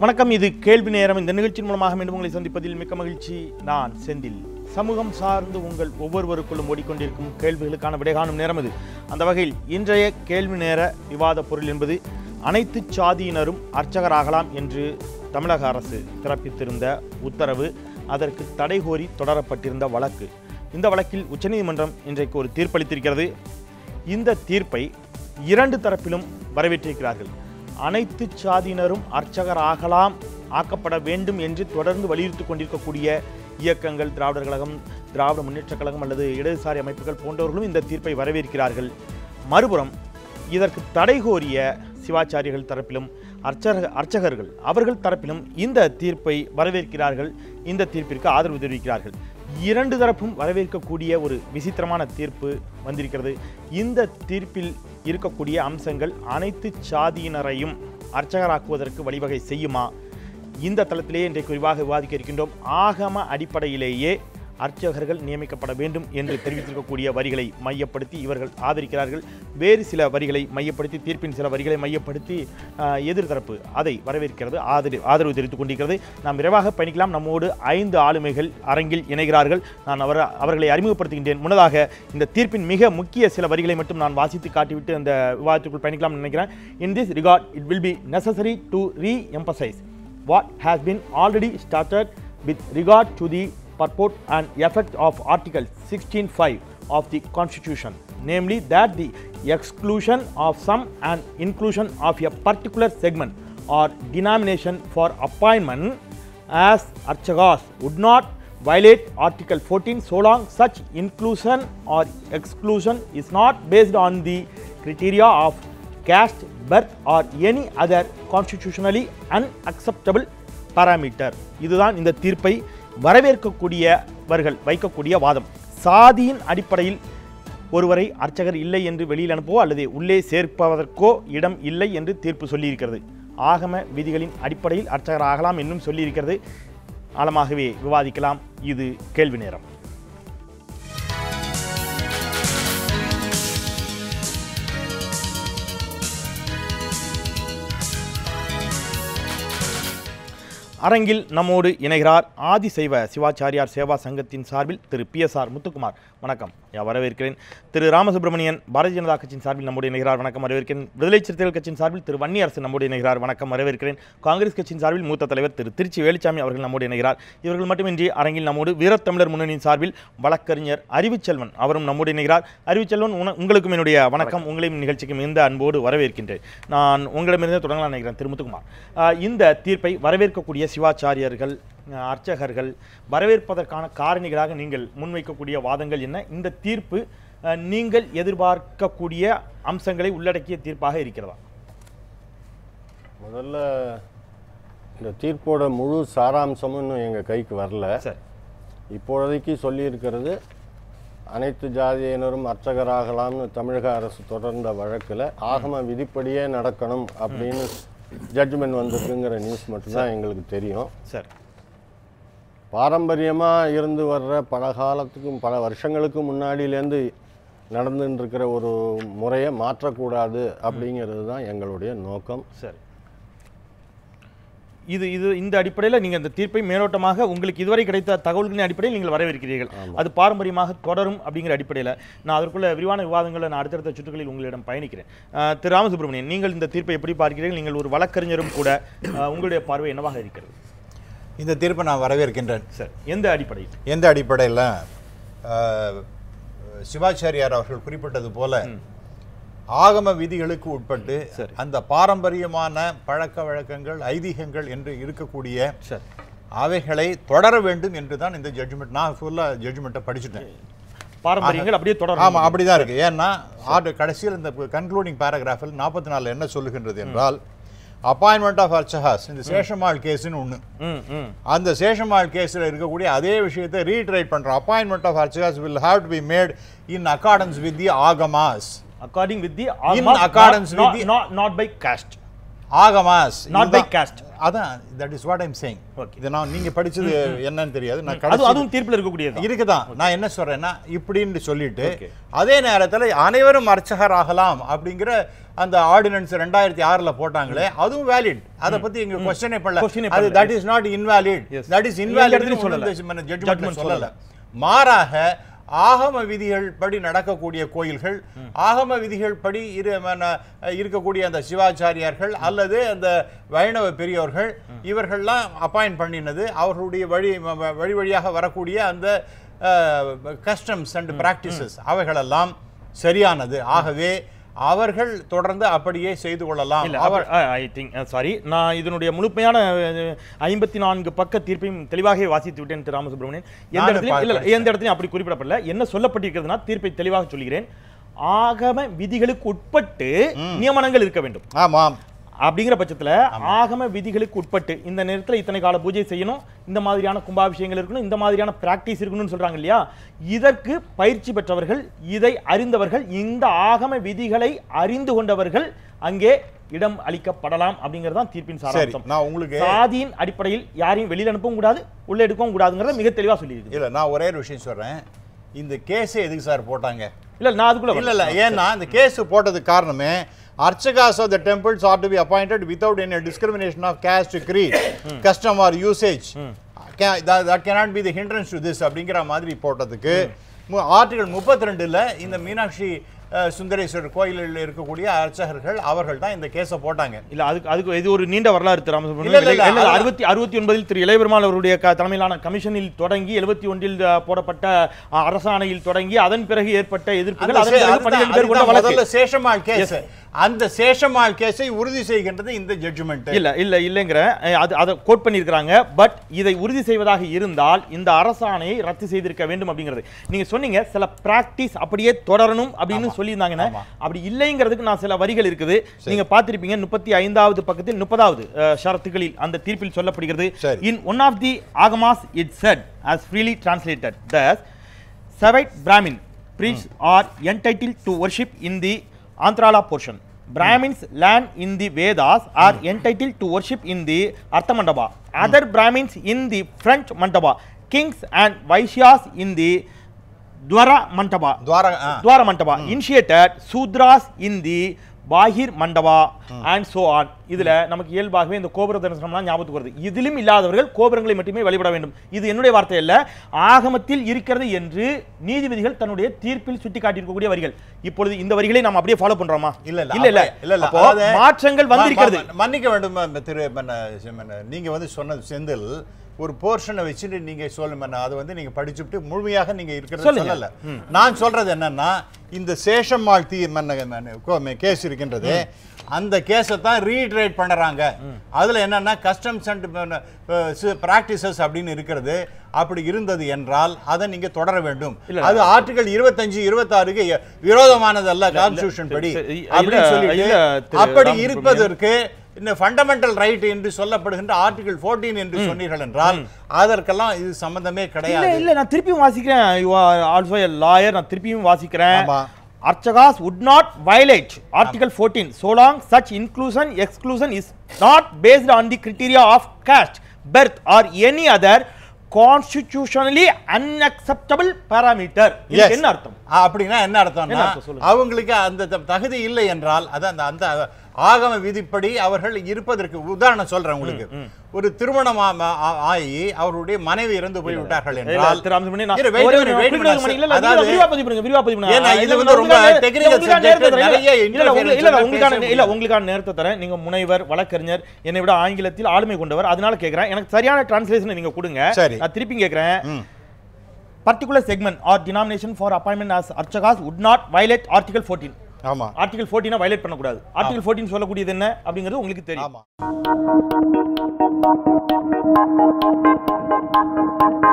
வணக்கம், இது கேள்வி நேரம். இந்த நிகழ்ச்சியின் மூலமாக மீண்டும் உங்களை சந்திப்பதில் மிக்க மகிழ்ச்சி. நான் செந்தில். சமூகம் சார்ந்து உங்கள் ஒவ்வொருவருக்குள்ளும் ஓடிக்கொண்டிருக்கும் கேள்விகளுக்கான விடை காணும் நேரம் இது. அந்த வகையில் இன்றைய கேள்வி நேர விவாத பொருள் என்பது, அனைத்து சாதியினரும் அர்ச்சகராகலாம் என்று தமிழக அரசு பிறப்பித்திருந்த உத்தரவு, அதற்கு தடை கோரி தொடரப்பட்டிருந்த வழக்கு. இந்த வழக்கில் உச்சநீதிமன்றம் இன்றைக்கு ஒரு தீர்ப்பளித்திருக்கிறது. இந்த தீர்ப்பை இரண்டு தரப்பிலும் வரவேற்றிருக்கிறார்கள். அனைத்து சாதியினரும் அர்ச்சகர் ஆகலாம், ஆக்கப்பட வேண்டும் என்று தொடர்ந்து வலியுறுத்தி கொண்டிருக்கக்கூடிய இயக்கங்கள், திராவிடர் கழகம், திராவிட முன்னேற்றக் கழகம் அல்லது இடதுசாரி அமைப்புகள் போன்றவர்களும் இந்த தீர்ப்பை வரவேற்கிறார்கள். மறுபுறம் இதற்கு தடை கோரிய சிவாச்சாரியர்கள் தரப்பிலும் அர்ச்சகர்கள் அவர்கள் தரப்பிலும் இந்த தீர்ப்பை வரவேற்கிறார்கள், இந்த தீர்ப்பிற்கு ஆதரவு தெரிவிக்கிறார்கள். இரண்டு தரப்பும் வரவேற்கக்கூடிய ஒரு விசித்திரமான தீர்ப்பு வந்திருக்கிறது. இந்த தீர்ப்பில் இருக்கக்கூடிய அம்சங்கள் அனைத்து சாதியினரையும் அர்ச்சகராக்குவதற்கு வழிவகை செய்யுமா? இந்த தளத்திலேயே இன்றைக்கு விரிவாக விவாதிக்க இருக்கின்றோம். ஆகம அடிப்படையிலேயே அர்ச்சகர்கள் நியமிக்கப்பட வேண்டும் என்று தெரிவித்திருக்கக்கூடிய வரிகளை மையப்படுத்தி இவர்கள் ஆதரிக்கிறார்கள். வேறு சில வரிகளை மையப்படுத்தி, தீர்ப்பின் சில வரிகளை மையப்படுத்தி எதிர்தரப்பு அதை வரவேற்கிறது, ஆதரவு தெரிவித்துக் கொண்டிருக்கிறது. நாம் விரைவாக பயணிக்கலாம். நம்மோடு 5 ஆளுமைகள் அரங்கில் இணைகிறார்கள். நான் அவர்களை அறிமுகப்படுத்துகின்றேன். முன்னதாக இந்த தீர்ப்பின் மிக முக்கிய சில வரிகளை மட்டும் நான் வாசித்து காட்டிவிட்டு அந்த விவாதத்திற்குள் பயணிக்கலாம் நினைக்கிறேன். In this regard it will be necessary to re-emphasize what has been already started with regard to the purport and effect of Article 16(5) of the Constitution, namely that the exclusion of some and inclusion of a particular segment or denomination for appointment as archagas would not violate Article 14 so long such inclusion or exclusion is not based on the criteria of caste, birth or any other constitutionally unacceptable parameter. இதுதான் இந்த தீர்ப்பை வரவேற்கக்கூடியவர்கள் வைக்கக்கூடிய வாதம். சாதியின் அடிப்படையில் ஒருவரை அர்ச்சகர் இல்லை என்று வெளியில் அனுப்பவோ அல்லது உள்ளே சேர்ப்பதற்கோ இடம் இல்லை என்று தீர்ப்பு சொல்லியிருக்கிறது. ஆகம விதிகளின் அடிப்படையில் அர்ச்சகர் ஆகலாம் என்றும் சொல்லியிருக்கிறது. ஆழமாகவே விவாதிக்கலாம். இது கேள்வி நேரம். அரங்கில் நம்மோடு இணைகிறார் ஆதிசைவ சிவாச்சாரியார் சேவா சங்கத்தின் சார்பில் திரு PSR முத்துக்குமார். வணக்கம், வரவேற்கிறேன். திரு ராமசுப்ரமணியன் பாரதிய ஜனதா கட்சியின் சார்பில் நம்மோடு இணைகிறார். வணக்கம், வரவேற்கிறேன். விடுதலை சிறுத்தைகள் கட்சியின் சார்பில் திரு வன்னியரசு நம்மோடு இணைகிறார். வணக்கம், வரவேற்கிறேன். காங்கிரஸ் கட்சியின் சார்பில் மூத்த தலைவர் திரு திருச்சி வேலுச்சாமி அவர்கள் நம்மோடு இணைகிறார். இவர்கள் மட்டுமின்றி அரங்கில் நம்மோடு வீரத்தமிழர் முன்னணியின் சார்பில் வழக்கறிஞர் அறிவுச்செல்வன் அவரும் நம்மோடு இணைகிறார். அறிவுச்செல்வன், உங்களுக்கும் என்னுடைய வணக்கம். உங்களையும் நிகழ்ச்சிக்கும் இந்த அன்போடு வரவேற்கின்றேன். நான் உங்களிடமிருந்து தொடங்கலாம் நினைக்கிறேன். திரு முத்துக்குமார், இந்த தீர்ப்பை வரவேற்கக்கூடிய சிவாச்சாரியர்கள், அர்ச்சகர்கள் வரவேற்பதற்கான காரணிகளாக நீங்கள் முன்வைக்கக்கூடிய வாதங்கள் என்ன? இந்த தீர்ப்பு நீங்கள் எதிர்பார்க்கக்கூடிய அம்சங்களை உள்ளடக்கிய தீர்ப்பாக இருக்கிறதா? முதல்ல இந்த தீர்ப்போட முழு சாராம்சமும் இன்னும் எங்கள் கைக்கு வரல. சார், இப்போதைக்கு சொல்லியிருக்கிறது அனைத்து ஜாதியினரும் அர்ச்சகராகலாம்னு தமிழக அரசு தொடர்ந்த வழக்கில் ஆகம விதிப்படியே நடக்கணும் அப்படின்னு ஜட்ஜ்மெண்ட் வந்திருக்குங்கிற நியூஸ் மட்டும்தான் எங்களுக்கு தெரியும். சார், பாரம்பரியமாக இருந்து வர்ற பல காலத்துக்கும் பல வருஷங்களுக்கு முன்னாடியிலேருந்து நடந்துட்டுருக்கிற ஒரு முறையை மாற்றக்கூடாது அப்படிங்கிறது தான் எங்களுடைய நோக்கம். சார், இது இது இந்த அடிப்படையில் நீங்கள் இந்த தீர்ப்பை மேலோட்டமாக உங்களுக்கு இதுவரை கிடைத்த தகவல்களின் அடிப்படையில் நீங்கள் வரவேற்கிறீர்கள். அது பாரம்பரியமாக தொடரும் அப்படிங்கிற அடிப்படையில் நான் அதற்குள்ள விரிவான விவாதங்களை நான் அடுத்தடுத்த சுற்றுகளில் உங்களிடம் பயணிக்கிறேன். திரு ராமசுப்ரமணியன், நீங்கள் இந்த தீர்ப்பை எப்படி பார்க்கிறீர்கள்? நீங்கள் ஒரு வழக்கறிஞரும் கூட, உங்களுடைய பார்வை என்னவாக இருக்கிறது? இந்த தீர்ப்பை நான் வரவேற்கின்றேன். சார், எந்த அடிப்படையில் சிவாச்சாரியார் அவர்கள் குறிப்பிட்டது போல ஆகம விதிகளுக்கு உட்பட்டு அந்த பாரம்பரியமான பழக்க வழக்கங்கள், ஐதீகங்கள் என்று இருக்கக்கூடிய அவைகளை தொடர வேண்டும் என்று தான் இந்த ஜட்ஜ்மெண்ட். நான் ஃபுல்லாக ஜட்ஜ்மெண்ட்டை படிச்சுட்டேன். பாரம்பரியங்கள் அப்படியே தொடர. ஆமாம், அப்படிதான் இருக்கு. ஏன்னா கடைசியில் இந்த கன்க்ளூடிங் பேராகிராஃபில் 44 என்ன சொல்லுகின்றது என்றால், அப்பாயின்மெண்ட் ஆஃப் அர்ச்சகாஸ், இந்த சேஷமாள் கேஸ்ன்னு ஒன்று, அந்த சேஷமாள் கேஸில் இருக்கக்கூடிய அதே விஷயத்தை ரீட்ரைட் பண்ணுறோம். Appointment of archakas will have to be made in accordance with the agamas. According with the, in accordance with the, not by caste. Agamas. Not by caste. That is what I am saying. Okay. Then now, you studied what do you know? That's also in the third place. That's right. I am saying that. That's why I told you. That's why I told you. And the ordinance 2006 la potangale adum valid adha patti enga question e pannala that is not invalid that is invalid nu solla judgment solla maraha ஆகம விதிகள் படி நடக்கக்கூடிய கோயில்கள் ஆகம விதிகள் படி இருக்கக்கூடிய அந்த சிவாச்சாரியார்கள் அல்லது அந்த வைணவ பெரியோர்கள் இவர்கள்லாம் அப்பாயிண்ட் பண்ணினது அவர்களுடைய வழி வழியாக வரக்கூடிய அந்த கஸ்டம்ஸ் அண்ட் பிராக்டிசஸ் அவைகளெல்லாம் சரியானது ஆகவே அவர்கள் தொடர்ந்து அப்படியே செய்து கொள்ளலாம் அவர் ஐ திங்க் சாரி நான் இதனுடைய முழுமையான 54 பக்க தீர்ப்பையும் தெளிவாக வாசித்து விட்டேன் திரு ராமசுப்ரமணியன் எந்த இடத்திலும் இல்ல எந்த இடத்திலும் அப்படி குறிப்பிடப்படல என்ன சொல்லப்பட்டிருக்கிறதுனா தீர்ப்பை தெளிவாக சொல்கிறேன் ஆகம விதிகளுக்கு உட்பட்டு நியமனங்கள் இருக்க வேண்டும் ஆமாம் அப்படிங்கற பட்சத்துல ஆகம விதிகளுக்கு உட்பட்டு இந்த நேரத்துல இத்தனை கால பூஜை செய்யணும் இந்த மாதிரியான கும்பாபிஷேகங்கள் இருக்கணும் இந்த மாதிரியான பிராக்டீஸ் இருக்கணும்னு சொல்றாங்க இல்லையா இதற்கு பயிற்சி பெற்றவர்கள் இதை அறிந்தவர்கள் இந்த ஆகம விதிகளை அறிந்து கொண்டவர்கள் அங்கே இடம் அளிக்கப்படலாம் அப்படிங்கறது தான் தீர்ப்பின் சாராம்சம் நான் உங்களுக்கு சாதியின் அடிப்படையில் யாரையும் வெளியில அனுப்பவும் கூடாது உள்ள எடுக்கவும் கூடாதுங்கறத மிக தெளிவா சொல்லியிருக்கேன் இல்ல நான் ஒரே ஒரு விஷயம் சொல்றேன் இந்த கேஸ் எதுக்கு சார் போட்டாங்க இல்ல நான் அதுக்குள்ள இல்ல இல்ல ஏன்னா இந்த கேஸ் போட்டது காரணமே Archakas of the temples are to be appointed without any discrimination of caste, creed, custom or usage. That cannot be the hindrance to this. அப்படிங்கற மாதிரி போட்டதுக்கு ஆர்டிகல் 32ல இந்த மீனாட்சி சுந்தரேஸ்வரர் கோயிலில் இருக்கக்கூடிய அர்ச்சகர்கள் அவர்கள் தான் இந்த கேஸை போட்டாங்க. இல்ல அதுக்கு இது ஒரு நீண்ட வரலாறு திரு ராமசுப்ரமணியன் 69 திரு இளையபெருமாள் அவருடைய தலைமையிலான கமிஷனில் தொடங்கி 71 போடப்பட்ட அரசாணையில் தொடங்கி அதன் பிறகு ஏற்பட்ட எதிர்ப்புகள் அதன் சேஷமாள் கேஸ் அந்த சேஷமாள் கேஸை உறுதி செய்கின்றது இந்த ஜட்ஜ்மென்ட். இல்ல இல்ல இல்லங்கற அது கோட் பண்ணியிருக்காங்க. பட் இதை உறுதி செய்வதாக இருந்தால் இந்த அரசாணையை ரத்து செய்திருக்க வேண்டும் அப்படிங்கிறது. நீங்க சொன்னீங்க சில பிராக்டீஸ் அப்படியே தொடரணும் அப்படினு சொல்லிருந்தாங்கனா அப்படி இல்லைங்கிறதுக்கு நான் சில வரிகள் இருக்குது. நீங்க பாத்திருப்பீங்க 35வது பக்கத்தில் 30வது ஷரத்துகளில் அந்த தீர்ப்பில் சொல்லப்படுகிறது. In one of the agamas it said as freely translated thus Savite Brahmin priests are entitled to worship in the Antrala portion. Brahmins land in the Vedas are entitled to worship in the Artha Mandapa. Other Brahmins in the front Mandapa. Kings and Vaishyas in the Dwara Mandapa. Dwara Mandapa. Initiated Sudras in the Bahir Mandapa and so on. இதுல நமக்கு இயல்பாகவே இந்த கோபுர தரிசனம்லாம் ஞாபகத்துக்கு வருது. இதிலும் இல்லாதவர்கள் கோபுரங்களை மட்டுமே வழிபட வேண்டும். இது என்னுடைய வார்த்தை இல்ல. ஆகமத்தில் இருக்கிறது என்று நீதிபதிகள் தன்னுடைய தீர்ப்பில் சுட்டிக்காட்டி இருக்கக்கூடிய வரிகள். இப்பொழுது இந்த வரிகளை நாம் அப்படியே ஃபாலோ பண்றோமா? இல்ல. அப்போ மாற்றங்கள் வந்திருக்கிறது. மன்னிக்க வேண்டும் திரு நீங்க வந்து சொன்ன செந்தில் ஒரு போர்ஷனை வெச்சிட்டு நீங்க சொல்லுங்க. அது வந்து நீங்க படிச்சிட்டு முழுமையாக நீங்க இருக்கிறது சொல்லல. நான் சொல்றது என்னன்னா இந்த சேஷம்மாள் கேஸ் இருக்கின்றது. அந்த கேஸை தான் ரீட்ரேட் பண்றாங்க. அதுல என்னன்னா கஸ்டம்ஸ் அண்ட் பிராக்டிசஸ் அப்படினு இருக்குது. அப்படி இருந்தது என்றால் அதை நீங்க தொடர வேண்டும். அது ஆர்டிகல் 25, 26க்கு விரோதமானது அல்ல கான்ஸ்டிடியூஷன் படி. அப்படி சொல்லிட்டு அப்படி இருப்பதற்கு இந்த ஃபண்டமெண்டல் ரைட் என்று சொல்லப்படுகின்ற ஆர்டிகல் 14 என்று சொன்னீர்கள் என்றால் அதற்கெல்லாம் இது சம்பந்தமே கிடையாது. இல்ல நான் திருப்பியும் வாசிக்கிறேன். You are also a lawyer. நான் திருப்பியும் வாசிக்கிறேன். Archakas would not violate Article 14 so long such inclusion exclusion is not based on the criteria of caste, birth or any other constitutionally unacceptable parameter. Yes. என்ன அர்த்தம்? அப்படினா என்ன அர்த்தம்னா அவங்களுக்கு அந்த தகுதி இல்லை என்றால் அது அந்த ஆகம விதிப்படி அவர்கள் இருப்பதற்கு உதாரணம் சொல்றேன் உங்களுக்கு. ஒரு திருமணம் ஆகி அவருடைய மனைவி இறந்து போய் விட்டார்கள் என்றால் உங்களுக்கான நேரத்தை தரேன். நீங்க முனைவர் வழக்கறிஞர் என்னை விட ஆங்கிலத்தில் ஆளுமை கொண்டவர் அதனால கேட்கிறேன். எனக்கு சரியான டிரான்ஸ்லேஷன் நீங்க கொடுங்க. நான் திருப்பி கேட்கிறேன். Particular segment or denomination for appointment as archakas would not violate Article 14. Article 14 violate பண்ணக்கூடாது. Article 14 சொல்லக்கூடியது என்ன அப்படிங்கிறது உங்களுக்கு தெரியும்.